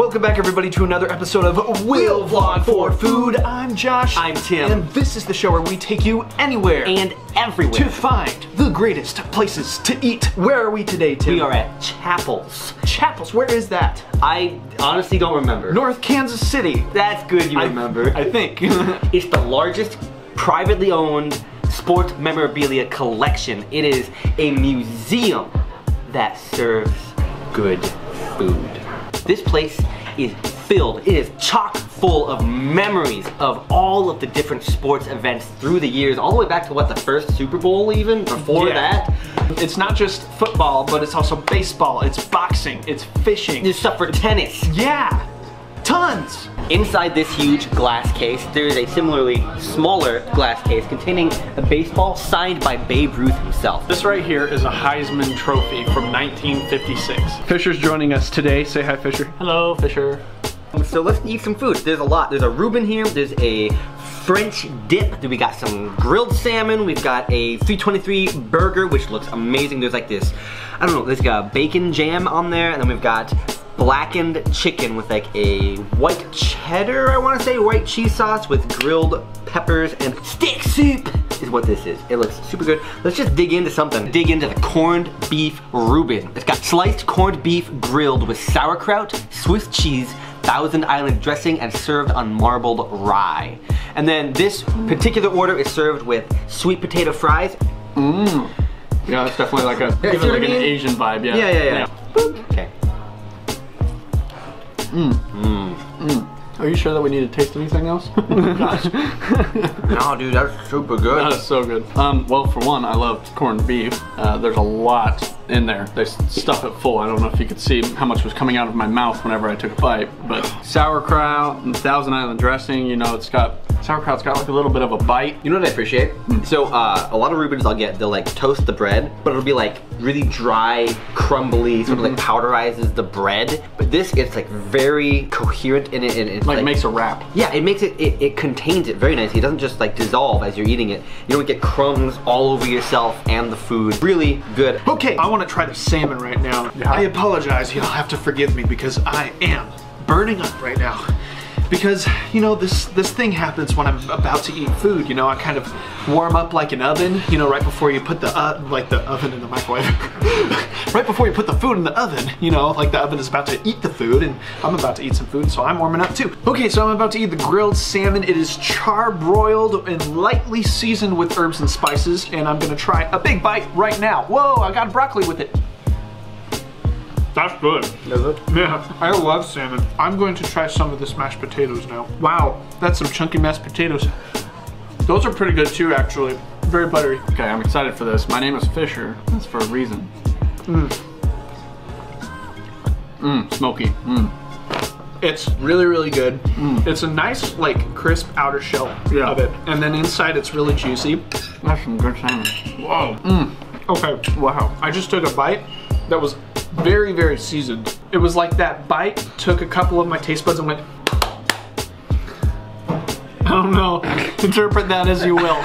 Welcome back everybody to another episode of Will Vlog for Food. I'm Josh. I'm Tim. And this is the show where we take you anywhere and everywhere to find the greatest places to eat. Where are we today, Tim? We are at Chappell's. Chappell's, where is that? I honestly don't remember. North Kansas City. That's good you remember. I think. It's the largest privately owned sports memorabilia collection. It is a museum that serves good food. This place is filled, it is chock full of memories of all of the different sports events through the years, all the way back to what, the first Super Bowl even, before that? It's not just football, but it's also baseball, it's boxing, it's fishing. There's stuff for tennis. Yeah, tons. Inside this huge glass case, there is a similarly smaller glass case containing a baseball signed by Babe Ruth himself. This right here is a Heisman Trophy from 1956. Fisher's joining us today. Say hi, Fisher. Hello, Fisher. So let's eat some food. There's a lot. There's a Reuben here. There's a French dip. We got some grilled salmon. We've got a 323 burger, which looks amazing. There's like this, I don't know, there's like a bacon jam on there, and then we've got blackened chicken with like a white cheddar, I want to say, white cheese sauce with grilled peppers, and stick soup is what this is. It looks super good. Let's just dig into something. Dig into the corned beef Reuben. It's got sliced corned beef grilled with sauerkraut, Swiss cheese, Thousand Island dressing, and served on marbled rye. And then this particular order is served with sweet potato fries. Mmm. Yeah, that's definitely like a, give it like an Asian vibe, yeah. Yeah. Okay. Mmm. Mmm. Mm. Are you sure that we need to taste anything else? Gosh. No, dude, that's super good. That is so good. Well, for one, I love corned beef. There's a lot in there. They stuff it full. I don't know if you could see how much was coming out of my mouth whenever I took a bite, but sauerkraut and Thousand Island dressing, you know, it's got, sauerkraut's got like a little bit of a bite. You know what I appreciate? So a lot of Reubens I'll get, they'll like toast the bread, but it'll be like really dry, crumbly, sort of like powderizes the bread. But this, it's like very coherent in it. And it's like makes a wrap. Yeah, it makes it contains it very nicely. It doesn't just like dissolve as you're eating it. You don't get crumbs all over yourself and the food. Really good. Okay, I want to try the salmon right now. Yeah. I apologize, you'll have to forgive me because I am burning up right now. Because, you know, this thing happens when I'm about to eat food, you know, I kind of warm up like an oven, you know, right before you put the, oven in the microwave. Right before you put the food in the oven, you know, like the oven is about to eat the food, and I'm about to eat some food, so I'm warming up too. Okay, so I'm about to eat the grilled salmon. It is charbroiled and lightly seasoned with herbs and spices, and I'm gonna try a big bite right now. Whoa, I got broccoli with it. That's good. Is it? Yeah, I love salmon. I'm going to try some of this mashed potatoes now. Wow, that's some chunky mashed potatoes. Those are pretty good too, actually. Very buttery. Okay, I'm excited for this. My name is Fisher. That's for a reason. Mmm. Mmm, smoky. Mmm. It's really, really good. Mm. It's a nice, like, crisp outer shell of it. And then inside, it's really juicy. That's some good salmon. Whoa. Mmm. Okay, wow. I just took a bite that was very, very seasoned. It was like that bite took a couple of my taste buds and went, I don't know, interpret that as you will.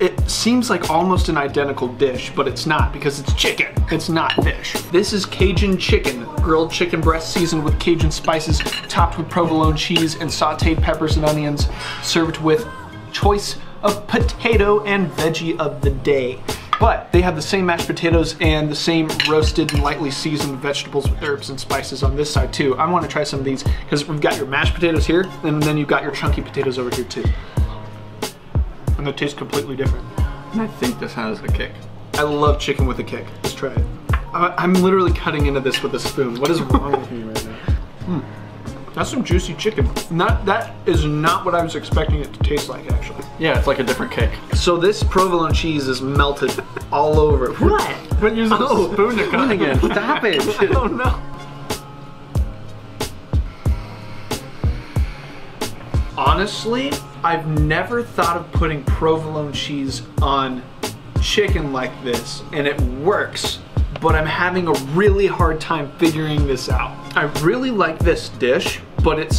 It seems like almost an identical dish, but it's not because it's chicken. It's not fish. This is Cajun chicken, grilled chicken breast seasoned with Cajun spices, topped with provolone cheese and sauteed peppers and onions, served with choice of potato and veggie of the day. But they have the same mashed potatoes and the same roasted and lightly seasoned vegetables with herbs and spices on this side too. I want to try some of these because we've got your mashed potatoes here and then you've got your chunky potatoes over here too. And they taste completely different. And I think this has a kick. I love chicken with a kick. Let's try it. I'm literally cutting into this with a spoon. What is wrong with me right now? That's some juicy chicken. That is not what I was expecting it to taste like, actually. Yeah, it's like a different cake. So this provolone cheese is melted all over. What? But using a spoon to cut again. Stop it. I don't know. Honestly, I've never thought of putting provolone cheese on chicken like this, and it works. But I'm having a really hard time figuring this out. I really like this dish, but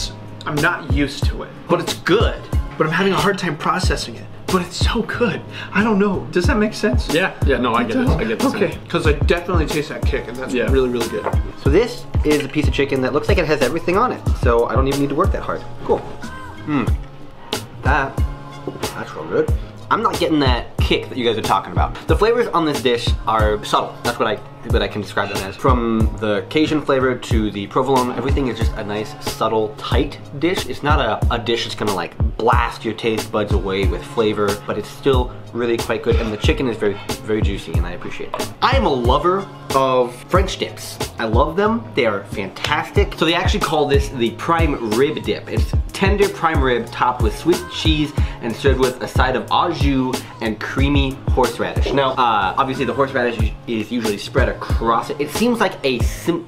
I'm not used to it. But it's good, but I'm having a hard time processing it. but it's so good. I don't know. Does that make sense? Yeah. Yeah, no, I get it. Okay. Because I definitely taste that kick, and that's really, really good. So this is a piece of chicken that looks like it has everything on it, so I don't even need to work that hard. Cool. Mmm. That's real good. I'm not getting that kick that you guys are talking about. The flavors on this dish are subtle. That's what I can describe them as. From the Cajun flavor to the provolone, everything is just a nice, subtle, tight dish. It's not a dish that's gonna like blast your taste buds away with flavor, but it's still really quite good. And the chicken is very, very juicy, and I appreciate it. I am a lover of French dips. I love them. They are fantastic. So they actually call this the prime rib dip. It's tender prime rib topped with Swiss cheese and served with a side of au jus and creamy horseradish. Now, obviously the horseradish is usually spread across it. It seems like a simple...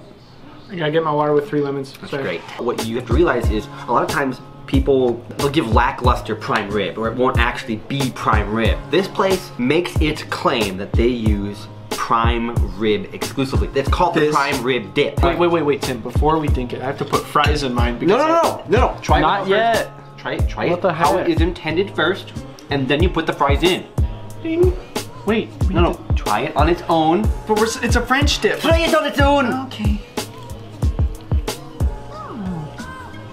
I gotta get my water with 3 lemons. That's great. What you have to realize is a lot of times people, they'll give lackluster prime rib or it won't actually be prime rib. This place makes its claim that they use prime rib exclusively. It's called the prime rib dip. Wait, Tim, before we dink it, I have to put fries in mine because No. Try not yet. First. Try it. What the hell? How it is intended first, and then you put the fries in. Ding. Wait. No. Try it on its own. But it's a French dip. Try it on its own. Okay.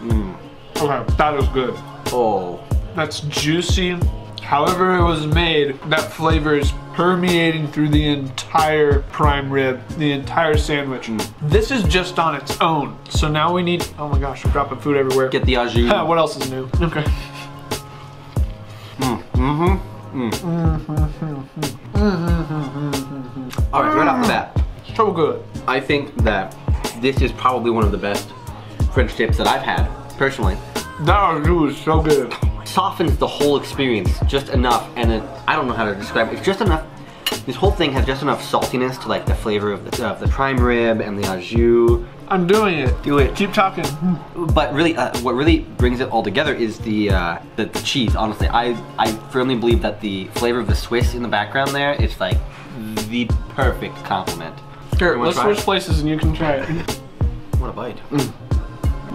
Mm. Okay, that is good. Oh. That's juicy. However it was made, that flavor is permeating through the entire prime rib, the entire sandwich. Mm. This is just on its own. So now we need, oh my gosh, we're dropping food everywhere. Get the au jus. What else is new? Okay. All right, right off the bat. So good. I think that this is probably one of the best French dips that I've had, personally. That au jus is so good. Softens the whole experience just enough, and it, I don't know how to describe it. It's just enough. This whole thing has just enough saltiness to like the flavor of the prime rib and the au jus. I'm doing it. Do it. Keep talking. But really, what really brings it all together is the cheese. Honestly, I firmly believe that the flavor of the Swiss in the background there, it's like the perfect complement. Sure, let's switch places and you can try it. What a bite! Mm.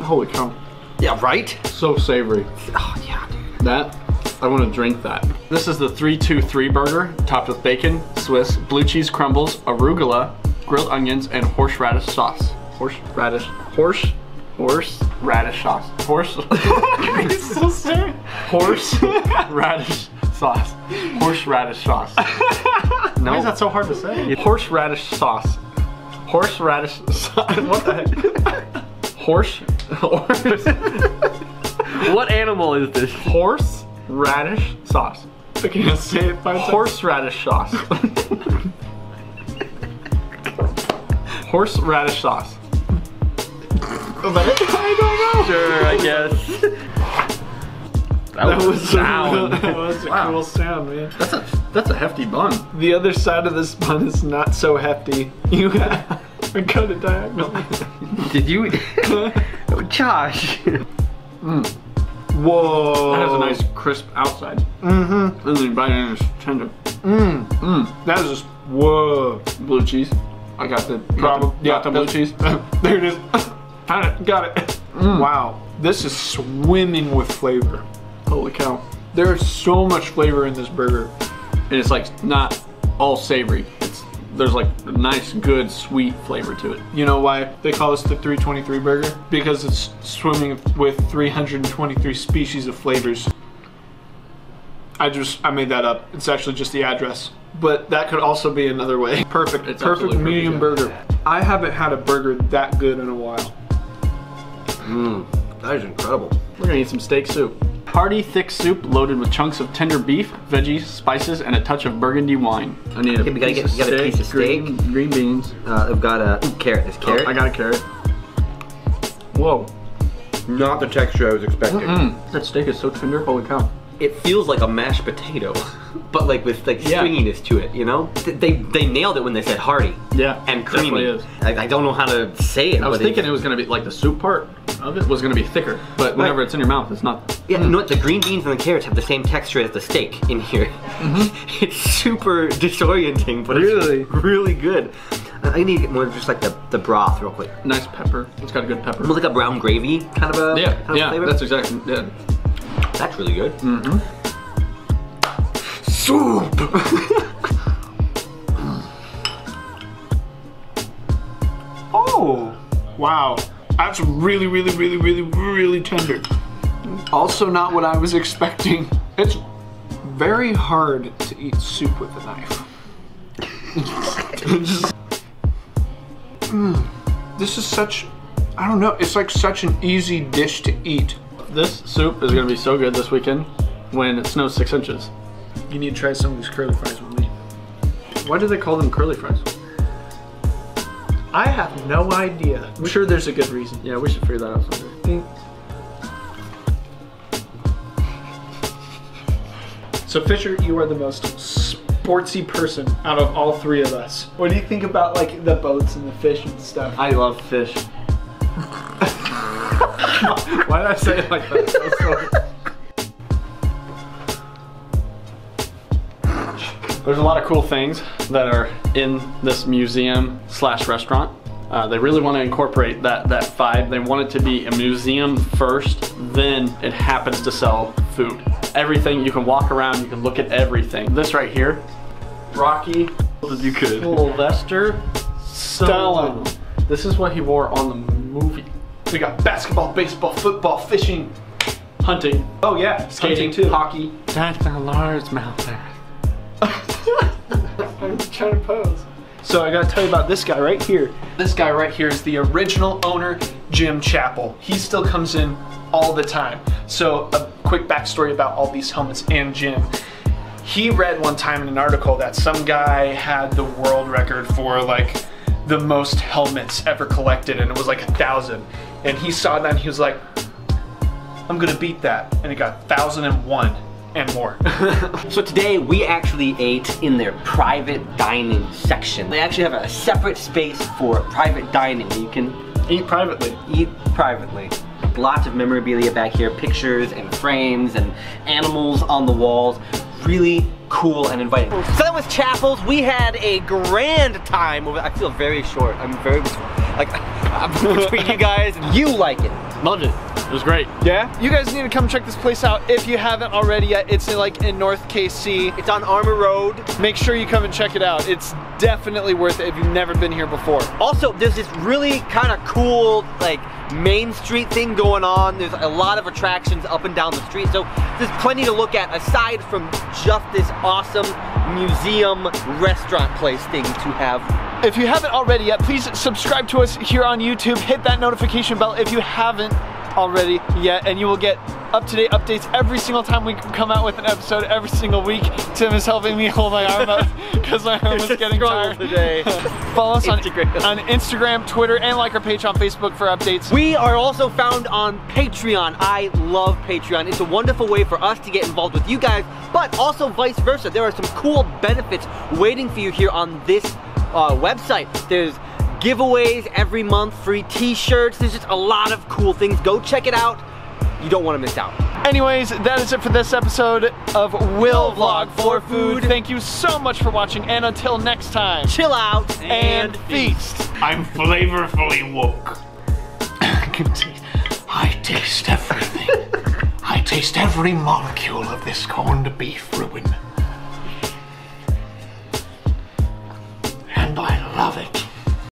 Holy cow! Yeah, right. So savory. Oh yeah. That, I want to drink that. This is the 3-2-3 burger, topped with bacon, Swiss, blue cheese crumbles, arugula, grilled onions, and horseradish sauce. Horseradish sauce. He's so serious. Horseradish sauce. Horseradish sauce. No. Why is that so hard to say? Horseradish sauce. Horseradish sauce. What the heck? What animal is this? Horseradish sauce. I can't say it by horseradish sauce. Horseradish sauce. Is that it? I don't know. Sure, I guess. That was a sound. That was a cool sound, man. That's a hefty bun. The other side of this bun is not so hefty. You have to cut it diagonally. Did you? Josh. Mm. Whoa. That has a nice crisp outside. Mm-hmm. And then bite in is tender. Mm. Mm. That is just, whoa. Blue cheese. I got the problem. Yeah, the blue cheese. There it is. Got it. Mm. Wow. This is swimming with flavor. Holy cow. There is so much flavor in this burger. And it's like not all savory. There's like a nice, good, sweet flavor to it. You know why they call this the 323 burger? Because it's swimming with 323 species of flavors. I made that up. It's actually just the address. But that could also be another way. Perfect. It's perfect medium burger. I haven't had a burger that good in a while. Mmm, that is incredible. We're gonna eat some steak soup. Hearty, thick soup loaded with chunks of tender beef, veggies, spices, and a touch of burgundy wine. I need a piece of steak. Green beans. I've got a carrot. This carrot. Oh, I got a carrot. Whoa. Not the texture I was expecting. Mm-mm. That steak is so tender. Holy cow. It feels like a mashed potato, but like with like stringiness to it, you know? They nailed it when they said hearty. Yeah. And creamy. Is. I don't know how to say it. I was thinking it was gonna be like the soup part of it was gonna be thicker, but whenever it's in your mouth, it's not. Yeah, you know what? The green beans and the carrots have the same texture as the steak in here. Mm-hmm. It's super disorienting, but it's really good. I need to get more just like the broth real quick. Nice pepper. It's got a good pepper. It's like a brown gravy kind of a flavor. Yeah, that's exactly. Yeah. That's really good. Mm-hmm. soup. Oh, wow. That's really, really, really, really, really tender. Also not what I was expecting. It's very hard to eat soup with a knife. This is such, I don't know, it's like such an easy dish to eat. This soup is gonna be so good this weekend when it snows 6 inches. You need to try some of these curly fries with me. Why do they call them curly fries? I have no idea. I'm sure there's a good reason. Yeah, we should figure that out someday. So Fisher, you are the most sportsy person out of all three of us. What do you think about like the boats and the fish and stuff? I love fish. Why did I say it like that? So sorry. There's a lot of cool things that are in this museum slash restaurant. They really want to incorporate that vibe. They want it to be a museum first, then it happens to sell food. Everything, you can walk around, you can look at everything. This right here, Rocky, you could. Sylvester Stallone. This is what he wore on the movie. We got basketball, baseball, football, fishing, hunting. Oh yeah, skating too. Hockey. That's a largemouth there. I'm trying to pose. So I gotta tell you about this guy right here. This guy right here is the original owner, Jim Chappell. He still comes in all the time. So a quick backstory about all these helmets and Jim. He read one time in an article that some guy had the world record for like the most helmets ever collected, and it was like 1,000. And he saw that and he was like, I'm gonna beat that. And he got 1,001 and more. So today we actually ate in their private dining section. They actually have a separate space for private dining. You can eat privately. Eat privately. Lots of memorabilia back here, pictures and frames and animals on the walls. Really cool and inviting. So that was Chappell's. We had a grand time. I feel very short. I'm between you guys and you like it. Loved it. It was great. Yeah? You guys need to come check this place out if you haven't already yet. It's in North KC. It's on Armour Road. Make sure you come and check it out. It's definitely worth it if you've never been here before. Also, there's this really kind of cool like Main Street thing going on. There's a lot of attractions up and down the street. So there's plenty to look at aside from just this awesome museum restaurant place thing to have. If you haven't already yet, please subscribe to us here on YouTube. Hit that notification bell if you haven't already yet, and you will get up-to-date updates every single time we come out with an episode every single week. Tim is helping me hold my arm up because my arm is getting tired today. Follow us on Instagram, Twitter, and like our page on Facebook for updates. We are also found on Patreon. I love Patreon. It's a wonderful way for us to get involved with you guys, but also vice versa. There are some cool benefits waiting for you here on this website. There's giveaways every month, free t-shirts. There's just a lot of cool things. Go check it out. You don't want to miss out. Anyways, that is it for this episode of Will Vlog for Food. Thank you so much for watching, and until next time, chill out and feast. I'm flavorfully woke. I taste everything. I taste every molecule of this corned beef ruin.